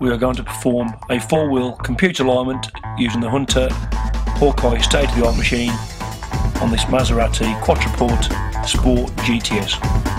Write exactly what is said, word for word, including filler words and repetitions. we are going to perform a four-wheel computer alignment using the Hunter Hawkeye state-of-the-art machine on this Maserati Quattroporte Sport G T S.